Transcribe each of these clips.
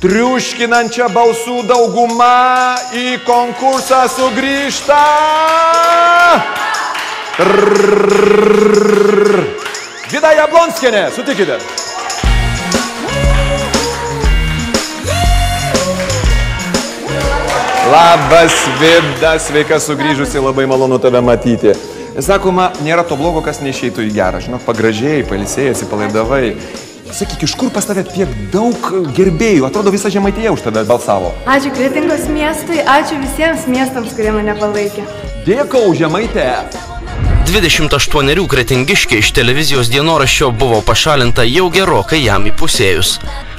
triuškinančia balsų dauguma į konkursą sugrįžta Vida Jablonskiene, sutikite. Labas, Vida, sveika sugrįžusi, labai malonu tave matyti. Sakoma, nėra to blogo, kas neišeitų į gerą, žinok, pagražėjai, pailsėjasi, palaidavai. Sakyk, iš kur pas tave tiek daug gerbėjų? Atrodo, visą Žemaitiją už tave balsavo. Ačiū Kretingos miestui, ačiū visiems miestams, kurie mane palaikė. Dėkau, Žemaitė! 28 kretingiškė iš televizijos dienoraščio buvo pašalinta jau gerokai jam įpusėjus.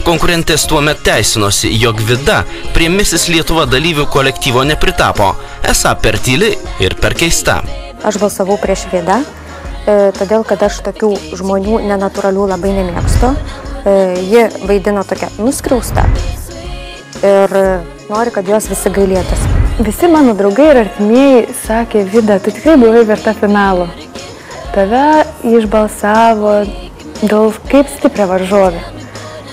Konkurentės tuomet teisinosi, jog Vida prie Misis Lietuva dalyvių kolektyvo nepritapo, esą per tyli ir per keista. Aš balsavau prieš Vidą, todėl kad aš tokių žmonių nenatūralių labai nemėgstu. Ji vaidino tokią nuskriaustą ir nori, kad jos visi gailėtųsi. Visi mano draugai ir artimieji sakė, Vida, tu tikrai buvai verta finalo. Tave išbalsavo daug kaip stiprią varžovę.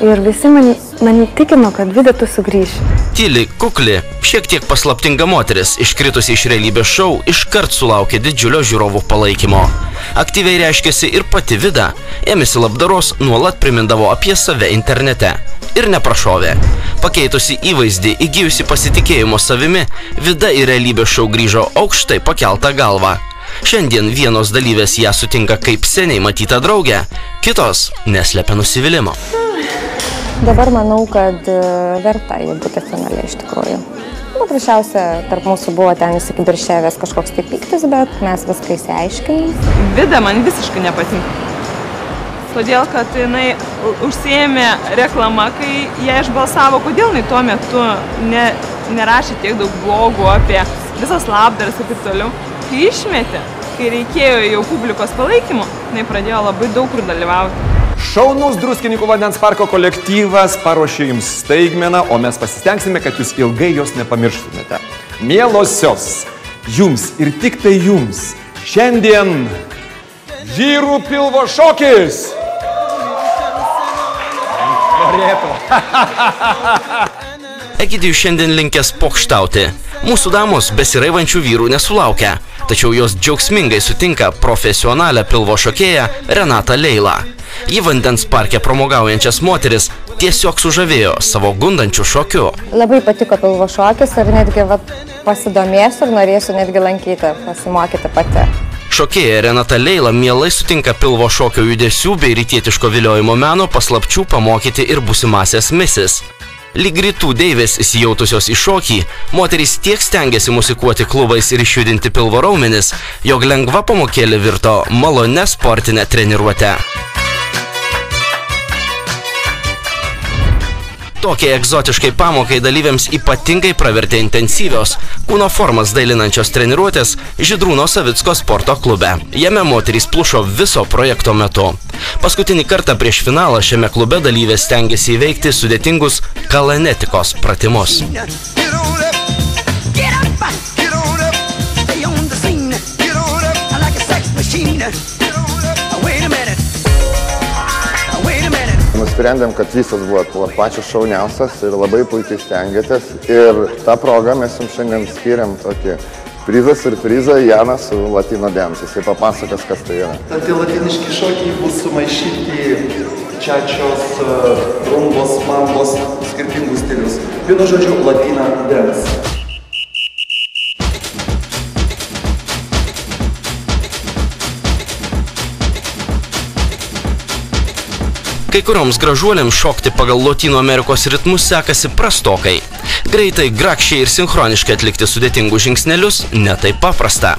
Ir visi man įtikino, kad Vida, tu sugrįši. Tyli, kukli, šiek tiek paslaptinga moteris, iškritusi iš realybės šou, iškart sulaukė didžiulio žiūrovų palaikymo. Aktyviai reiškėsi ir pati Vida, ėmėsi labdaros, nuolat primindavo apie save internete. Ir neprašovė. Pakeitusi įvaizdį, įgijusi pasitikėjimo savimi, Vida į realybės šou grįžo aukštai pakeltą galvą. Šiandien vienos dalyvės ją sutinka kaip seniai matytą draugę, kitos neslepia nusivylimo. Dabar manau, kad verta ji būti finale iš tikrųjų. Paprasčiausia, tarp mūsų buvo ten įsikibirščiavęs kažkoks tai pyktis, bet mes viską išsiaiškiname. Vida man visiškai nepatinka. Todėl, kad jinai užsiėmė reklamą, kai jie išbalsavo, kodėl jinai tuo metu nerašė tiek daug blogų apie visas labdaras ir taip toliau. Kai išmetė, kai reikėjo jau publikos palaikymo, jinai pradėjo labai daug kur dalyvauti. Šaunus Druskininkų vandens parko kolektyvas paruošė jums staigmeną, o mes pasistengsime, kad jūs ilgai jos nepamirštumėte. Mielosios, jums ir tik tai jums šiandien vyrų pilvo šokis! Egidijus šiandien linkęs pokštauti. Mūsų damos besiraivančių vyrų nesulaukia, tačiau jos džiaugsmingai sutinka profesionalią pilvo šokėją Renatą Leilą. Ji vandens parke pramogaujančias moteris tiesiog sužavėjo savo gundančių šokiu. Labai patiko pilvo šokis ir netgi pasidomėsiu ir norėsiu netgi lankyti, pasimokyti pati. Šokėja Renata Leila mielai sutinka pilvo šokio judesių bei rytietiško viliojimo meno paslapčių pamokyti ir būsimąsias misis. Lyg rytų deivės įsijautusios į šokį, moterys tiek stengiasi muzikuoti klubais ir išjudinti pilvo raumenis, jog lengva pamokėlė virto malonę sportinę treniruotę. Tokiai egzotiškai pamokai dalyviams ypatingai pravertė intensyvios, kūno formas dailinančios treniruotės Žydrūno Savicko sporto klube. Jame moterys plušo viso projekto metu. Paskutinį kartą prieš finalą šiame klube dalyvės stengiasi įveikti sudėtingus kalanetikos pratimus. Nusprendėm, kad visos buvo pačios šauniausios ir labai puikiai stengiatės. Ir tą progą mes jums šiandien skiriam tokį prizą Janą su latino dance. Jisai papasakas, kas tai yra. Tie latiniški šokiai bus sumaišyti čiačios, rumbos, mambos, skirtingus stilius. Vienu žodžiu, latino dance. Kai kurioms gražuolėms šokti pagal Lotynų Amerikos ritmus sekasi prastokai. Greitai, grakščiai ir sinchroniškai atlikti sudėtingus žingsnelius netaip paprasta.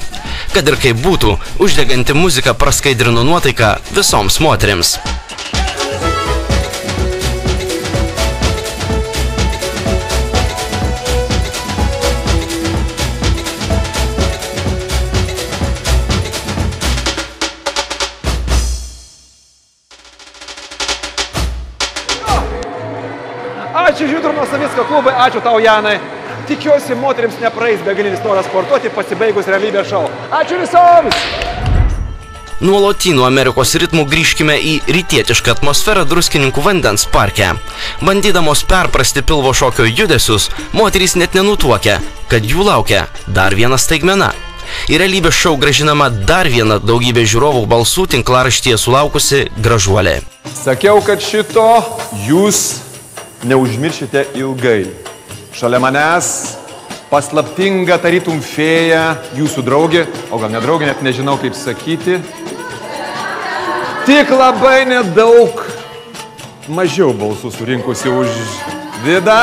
Kad ir kaip būtų, uždeganti muzika praskaidrino nuotaiką visoms moterims. Ačiū Žydrūno Savicko klubai, ačiū tau, Janai. Tikiuosi, moterims nepraeis begalinis noras sportuoti pasibaigus realybės šou. Ačiū visoms! Nuo Lotynų Amerikos ritmų grįžkime į rytietišką atmosferą Druskininkų vandens parke. Bandydamos perprasti pilvo šokio judesius, moterys net nenutuokia, kad jų laukia dar viena staigmena. Į realybės šou grąžinama dar viena daugybė žiūrovų balsų tinklaraštyje sulaukusi gražuolė. Sakiau, kad šito jūs neužmiršite ilgai. Šalia manęs paslaptinga tarytum fėja, jūsų draugė, o gal ne draugė, net nežinau kaip sakyti. Tik labai nedaug mažiau balsų surinkusi už Vidą.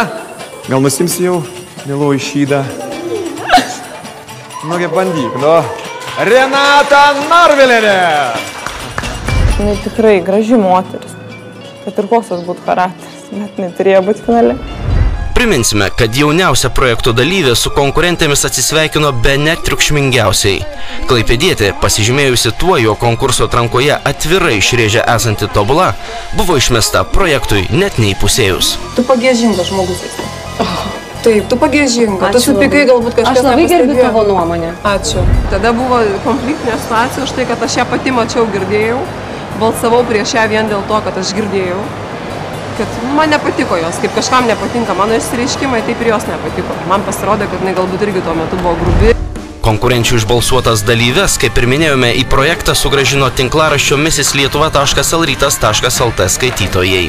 Gal nusims jau, mėloji šydą? Nugi, bandyk, nu. Renata Narviliene. Jis tikrai graži moteris. Bet ir koks tas būtų charakteris, net neturėjo būti finale. Priminsime, kad jauniausia projekto dalyvė su konkurentėmis atsisveikino bene triukšmingiausiai. Klaipėdietė, pasižymėjusi tuo, jo konkurso atrankoje atvirai išrėžė esanti tobula, buvo išmesta projektui net neįpusėjus. Tu pagiežingas žmogus esi. Taip, tu pagiežingas. Tu supykai galbūt kažkas nepastebėjo. Aš labai gerbiu tavo nuomonę. Ačiū. Tada buvo konfliktinė situacija už tai, kad aš ją pati mačiau, girdėjau. Balsavau prieš ją vien dėl to, kad aš girdėjau. Kad man nepatiko jos, kaip kažkam nepatinka mano išsireiškimai, taip ir jos nepatiko. Man pasirodė, kad jinai galbūt irgi tuo metu buvo grubi. Konkurenčių išbalsuotas dalyves, kaip ir minėjome, į projektą sugrąžino tinklaraščio miesislietuva.lytas.lt skaitytojai.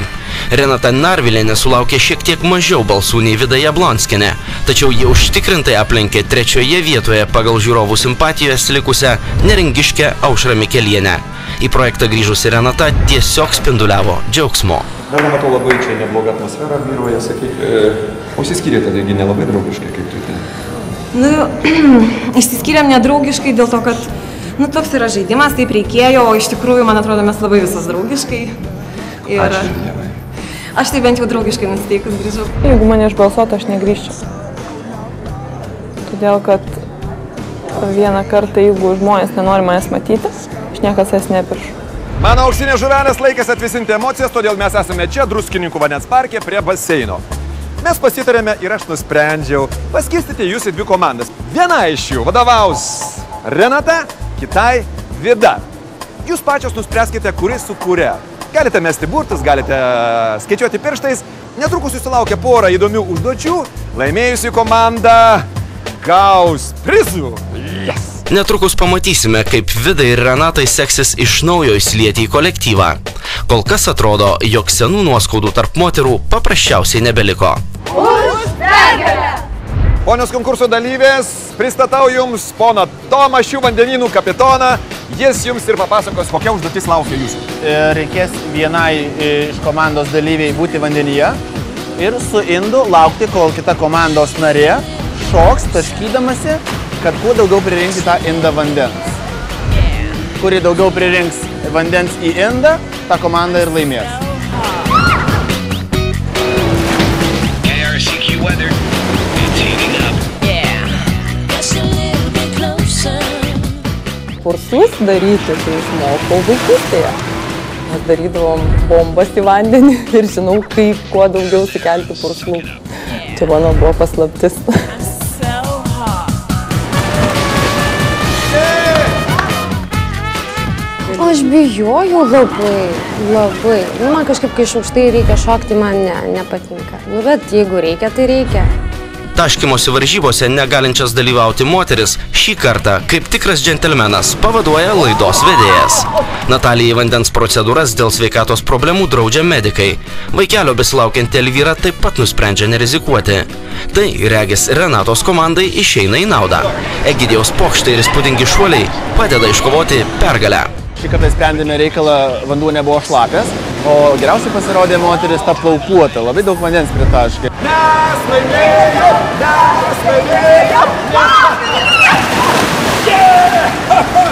Renata Narviliene sulaukė šiek tiek mažiau balsų nei Vida Jablonskiene, tačiau jie užtikrintai aplenkė trečioje vietoje pagal žiūrovų simpatijos likusią neringiškę Aušramė Kelienę. Į projektą grįžusi Renata tiesiog spinduliavo džiaugsmo. Dar matau labai čia neblogą atmosferą, vyruoja, sakyk, užsiskyrėte, taigi nelabai draugiškai, kaip tu ten? Nu, išsiskyrėm nedraugiškai dėl to, kad, nu, toks yra žaidimas, taip reikėjo, o iš tikrųjų, man atrodo, mes labai visos draugiškai. Ačiū, Dievai. Aš tai bent jau draugiškai nusiteikus grįžau. Jeigu mane išbalsuotų, aš negrįžčiau. Todėl, kad vieną kartą, jeigu žmonės nenori manęs matytis, niekas jas nepiršo. Mano auksinė žuvelės, laikas atvisinti emocijas, todėl mes esame čia, Druskininkų vandens parke, prie baseino. Mes pasitarėme ir aš nusprendžiau paskirstyti jūs į dvi komandas. Viena iš jų vadovaus Renata, kitai Vida. Jūs pačios nuspręskite, kuris su kuria. Galite mesti burtus, galite skaičiuoti pirštais. Netrukus jūsų laukia porą įdomių užduočių. Laimėjusi komanda gaus prizų. Yes! Netrukus pamatysime, kaip Vida ir Renatai seksis iš naujo įsilieti į kolektyvą. Kol kas atrodo, jog senų nuoskaudų tarp moterų paprasčiausiai nebeliko. Už pergalę! Ponios konkurso dalyvės, pristatau jums poną Tomą, šių vandenynų kapitoną. Jis jums ir papasakos, kokia užduotis laukia jūsų. Reikės vienai iš komandos dalyviai būti vandenyje ir su indu laukti, kol kita komandos narė šoks taškydamasi, kad kuo daugiau pririnkti tą indą vandens. Kuri daugiau pririnks vandens į indą, tą komandą ir laimės. Kursus daryti, tai išmokau vaikystėje. Mes darydavom bombas į vandenį ir žinau, kaip kuo daugiau sukelti kurslų. Čia mano buvo paslaptis. Aš bijojau labai. Nu, man kažkaip, kai šaukštai reikia šokti, man nepatinka. Nu, bet jeigu reikia, tai reikia. Taškymosi varžybose negalinčias dalyvauti moteris šį kartą, kaip tikras džentelmenas, pavaduoja laidos vedėjas. Natalijai vandens procedūras dėl sveikatos problemų draudžia medikai. Vaikelio besilaukianti Elvyra taip pat nusprendžia nerizikuoti. Tai, regis, Renatos komandai išeina į naudą. Egidijaus pokštai ir įspūdingi šuoliai padeda iškovoti pergalę. Šį kartą sprendėme reikalą, vanduo nebuvo šlapės, o geriausiai pasirodė moteris ta plaukuota, labai daug vandens pritaškė. Mes laimėjom, mes laimėjom!